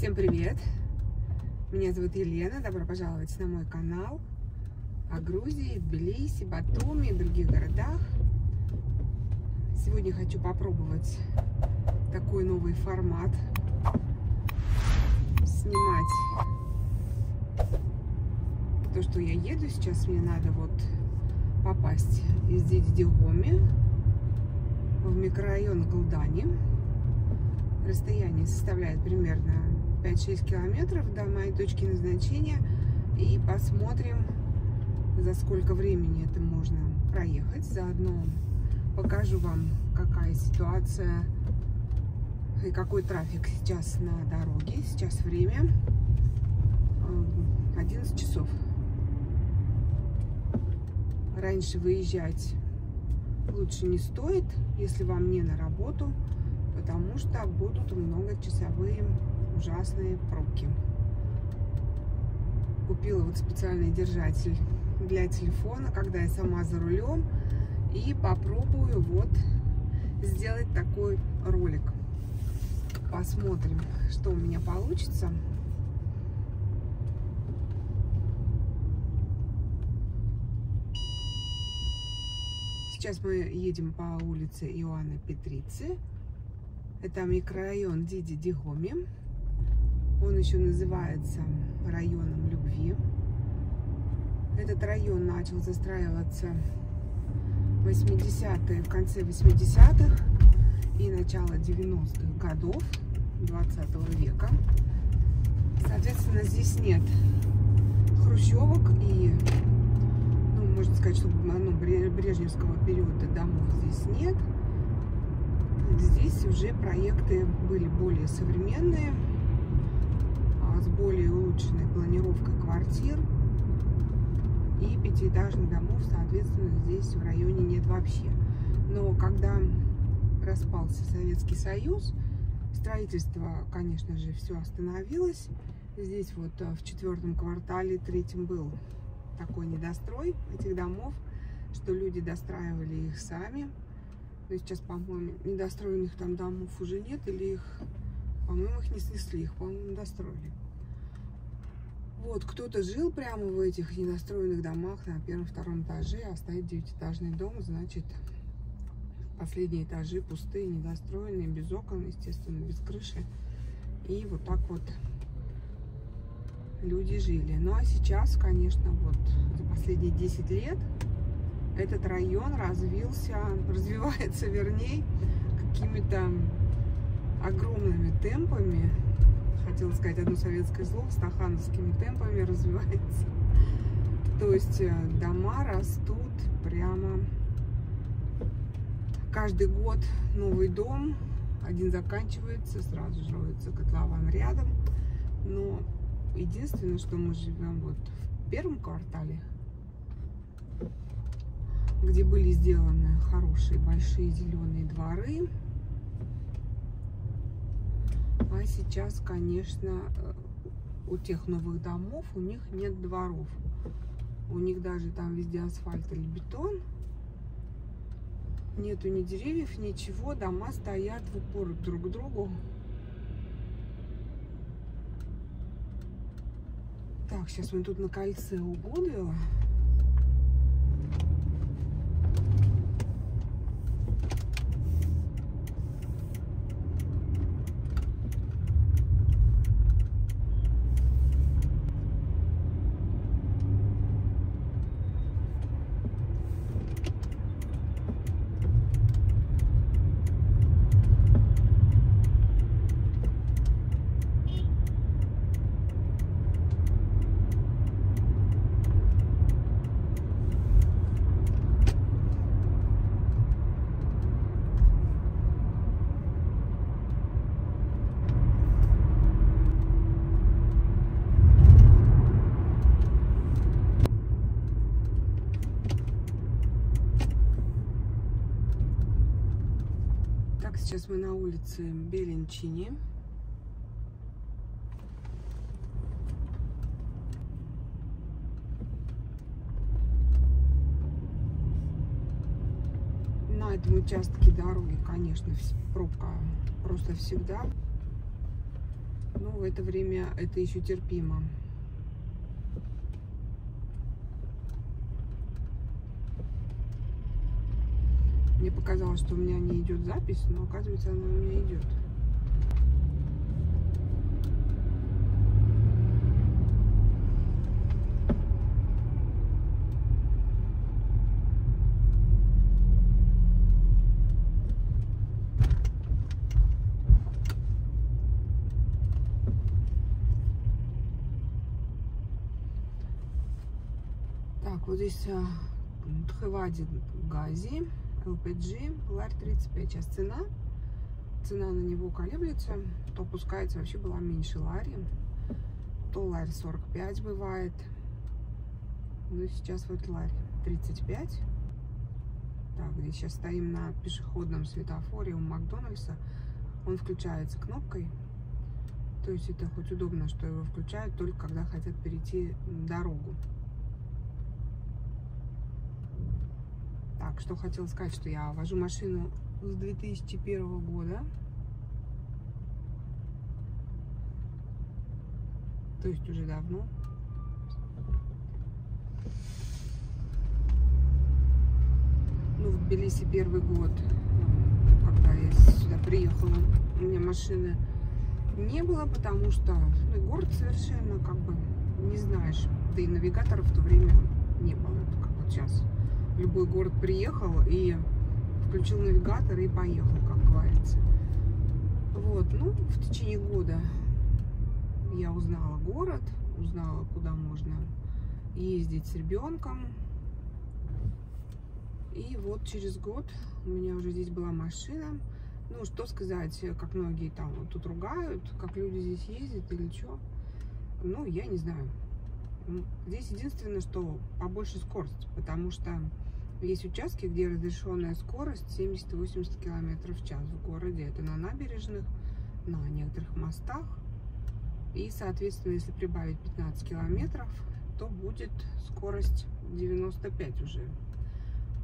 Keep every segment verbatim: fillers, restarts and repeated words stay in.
Всем привет! Меня зовут Елена. Добро пожаловать на мой канал о Грузии, Тбилиси, Батуми и других городах. Сегодня хочу попробовать такой новый формат. Снимать то, что я еду. Сейчас мне надо вот попасть из Диди Дигоми в микрорайон Глдани. Расстояние составляет примерно пять-шесть километров до моей точки назначения. И посмотрим, за сколько времени это можно проехать. Заодно покажу вам, какая ситуация и какой трафик сейчас на дороге. Сейчас время одиннадцать часов. Раньше выезжать лучше не стоит, если вам не на работу, потому что будут многочасовые ужасные пробки. Купила вот специальный держатель для телефона, когда я сама за рулем, и попробую вот сделать такой ролик. Посмотрим, что у меня получится. Сейчас мы едем по улице Иоанна Петрицы. Это микрорайон Диди Дигоми. Он еще называется районом любви. Этот район начал застраиваться в восьмидесятые, в конце восьмидесятых и начало девяностых годов двадцатого века. Соответственно, здесь нет хрущевок и, ну, можно сказать, что ну, брежневского периода домов здесь нет. Здесь уже проекты были более современные, с более улучшенной планировкой квартир и пятиэтажных домов, соответственно, здесь в районе нет вообще. Но когда распался Советский Союз, строительство, конечно же, все остановилось. Здесь вот в четвертом квартале, третьем, был такой недострой этих домов, что люди достраивали их сами. Но сейчас, по-моему, недостроенных там домов уже нет, или их, по-моему, их не снесли, их, по-моему, достроили. Вот, кто-то жил прямо в этих недостроенных домах на первом-втором этаже, а стоит девятиэтажный дом, значит, последние этажи пустые, недостроенные, без окон, естественно, без крыши. И вот так вот люди жили. Ну, а сейчас, конечно, вот за последние десять лет этот район развился, развивается, вернее, какими-то огромными темпами. Хотела сказать одно советское слово, стахановскими темпами развивается. То есть дома растут прямо. Каждый год новый дом, один заканчивается, сразу строится котлован рядом. Но единственное, что мы живем вот в первом квартале, где были сделаны хорошие большие зеленые дворы. А сейчас, конечно, у тех новых домов у них нет дворов. У них даже там везде асфальт или бетон. Нету ни деревьев, ничего. Дома стоят в упор друг к другу. Так, сейчас мы тут на кольце у Гудвилла. Сейчас мы на улице Беленчини. На этом участке дороги, конечно, пробка просто всегда. но в это время это еще терпимо. Мне показалось, что у меня не идет запись, но оказывается, она у меня идет. Так, вот здесь Тхевади Гази, эл пи джи, лари тридцать пять. Сейчас цена, цена на него колеблется, то опускается, вообще была меньше лари, то лари сорок пять бывает, ну сейчас вот лари тридцать пять. Так, здесь сейчас стоим на пешеходном светофоре у Макдональдса, он включается кнопкой, то есть это хоть удобно, что его включают только когда хотят перейти дорогу. Так, что хотела сказать, что я вожу машину с две тысячи первого года. То есть уже давно. Ну, в Тбилиси первый год, когда я сюда приехала, у меня машины не было, потому что ну, город совершенно как бы не знаешь. Да и навигаторов в то время не было, как вот сейчас. Любой город приехал и включил навигатор и поехал, как говорится. Вот, ну, в течение года я узнала город, узнала, куда можно ездить с ребенком. И вот через год у меня уже здесь была машина. Ну, что сказать, как многие там вот тут ругают, как люди здесь ездят или что. Ну, я не знаю. Здесь единственное, что побольше скорость, потому что есть участки, где разрешенная скорость семьдесят-восемьдесят километров в час в городе. Это на набережных, на некоторых мостах. И, соответственно, если прибавить пятнадцать километров, то будет скорость девяносто пять уже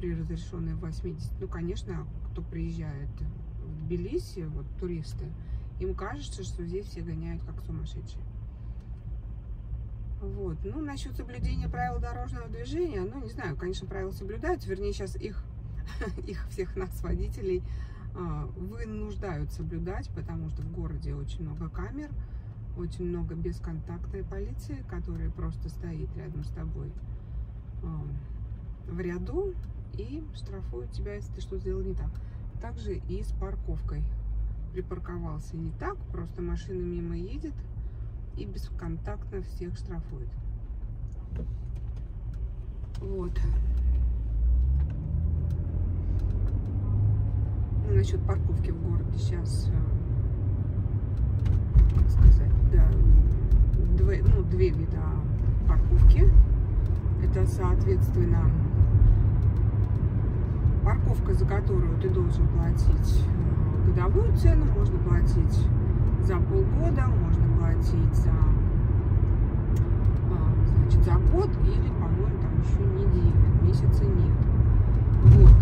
при разрешенной восьмидесяти. Ну, конечно, кто приезжает в Тбилиси, вот туристы, им кажется, что здесь все гоняют как сумасшедшие. Вот. Ну, насчет соблюдения правил дорожного движения, ну, не знаю, конечно, правила соблюдают, вернее, сейчас их, их всех нас, водителей, вынуждают соблюдать, потому что в городе очень много камер, очень много бесконтактной полиции, которая просто стоит рядом с тобой в ряду и штрафуют тебя, если ты что-то сделал не так. Также и с парковкой. Припарковался не так, просто машина мимо едет, и бесконтактно всех штрафует. Вот. Ну, насчет парковки в городе сейчас, как сказать, да, две, ну, две вида парковки. Это, соответственно, парковка, за которую ты должен платить годовую цену, можно платить за полгода, можно платить за, значит, за год или, по-моему, там еще неделю, месяца нет. Вот.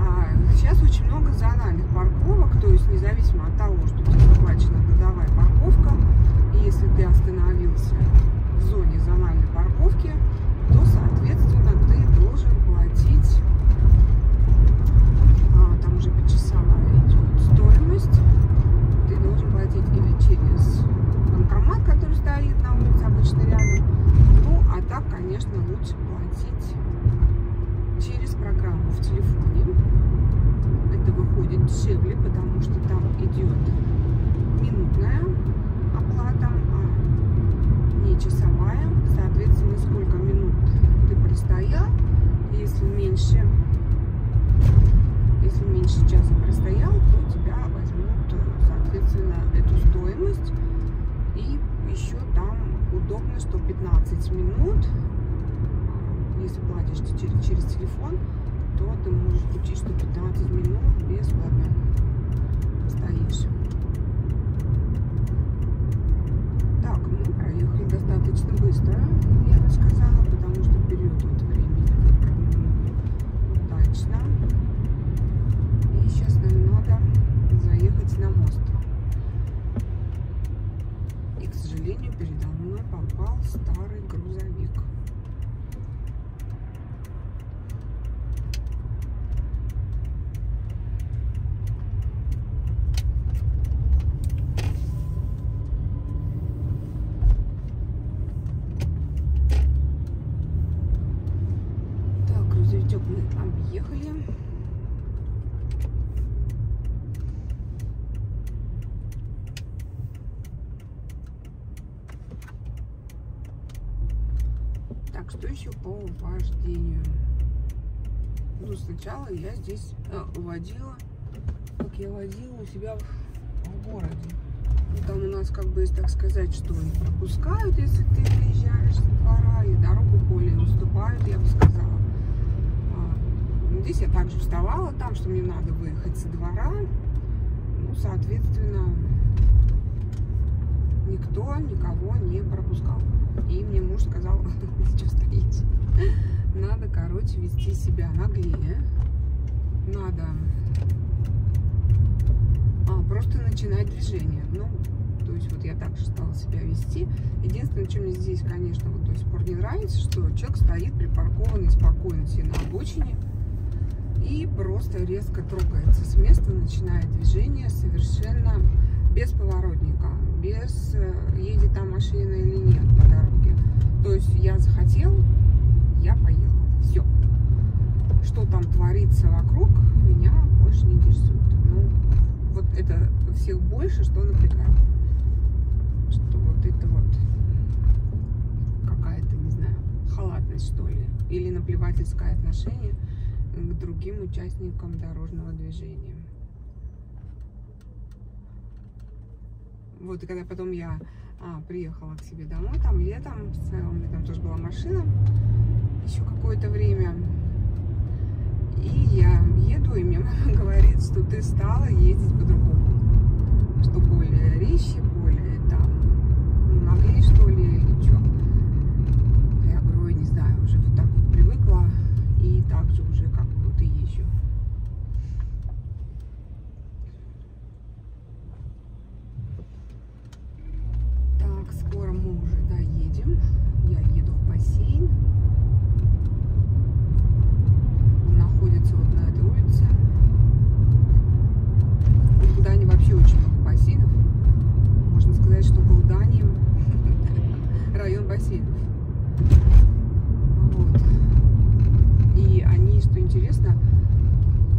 А сейчас очень много зональных парковок, то есть независимо от того, что у тебя оплачена годовая парковка, и если ты остановился в зоне зональной парковки, то, соответственно, ты должен платить, а, там уже почасовая идет стоимость, ты должен платить или через банкомат, который стоит на улице, обычно рядом, ну, а так, конечно, лучше платить через программу в телефоне. Это выходит дешевле, потому что там идет минутная оплата, а не часовая. Соответственно, сколько минут ты простоял, если меньше, если меньше часа простоял, то тебя возьмут, соответственно, эту стоимость. И еще там удобно, что пятнадцать минут, если платишь через телефон, то ты можешь включить, что пятнадцать минут бесплатно стоишь. Так, мы проехали достаточно быстро, я бы сказала, потому что период вот времени удачно. И сейчас нам надо заехать на мост. попал старый грузовик. Так, грузовичок мы объехали. Что еще по вождению? Ну, сначала я здесь э, водила, как я водила у себя в, в городе. Ну, там у нас как бы, так сказать, что и пропускают, если ты приезжаешь с двора, и дорогу более уступают, я бы сказала. А, здесь я также вставала там, что мне надо выехать со двора. Ну, соответственно, никто никого не пропускал. И мне муж сказал, что стоите. Надо, короче, вести себя наглее. Надо а, просто начинать движение. Ну, то есть вот я так же стала себя вести. Единственное, чем мне здесь, конечно, вот до сих пор не нравится, что человек стоит припаркованный спокойно себе на обочине и просто резко трогается с места, начинает движение совершенно без поворотника, без едет там машина или нет по дороге. То есть я захотел, я поехал. Все. Что там творится вокруг, меня больше не интересует. Ну, вот это всех больше, что напрягает. Что вот это вот какая-то, не знаю, халатность, что ли, или наплевательское отношение к другим участникам дорожного движения. Вот, и когда потом я а, приехала к себе домой, там летом, у меня там тоже была машина еще какое-то время. И я еду, и мне мама говорит, что ты стала ездить по-другому. Что более резче, более там, ну, наглее, что ли, или что. Я говорю, я не знаю, уже вот так вот привыкла, и так же уже как будто езжу. Скоро мы уже доедем. Я еду в бассейн. Он находится вот на этой улице. В Глдани вообще очень много бассейнов. Можно сказать, что в Глдани район бассейнов. Вот. И они, что интересно,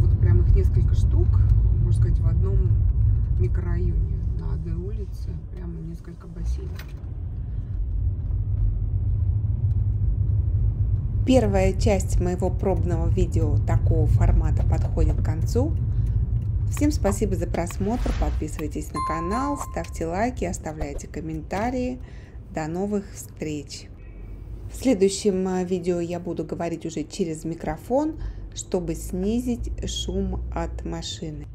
вот прям их несколько штук, можно сказать, в одном микрорайоне. На одной улице прямо несколько бассейнов. Первая часть моего пробного видео такого формата подходит к концу. Всем спасибо за просмотр. Подписывайтесь на канал, ставьте лайки, оставляйте комментарии. До новых встреч! В следующем видео я буду говорить уже через микрофон, чтобы снизить шум от машины.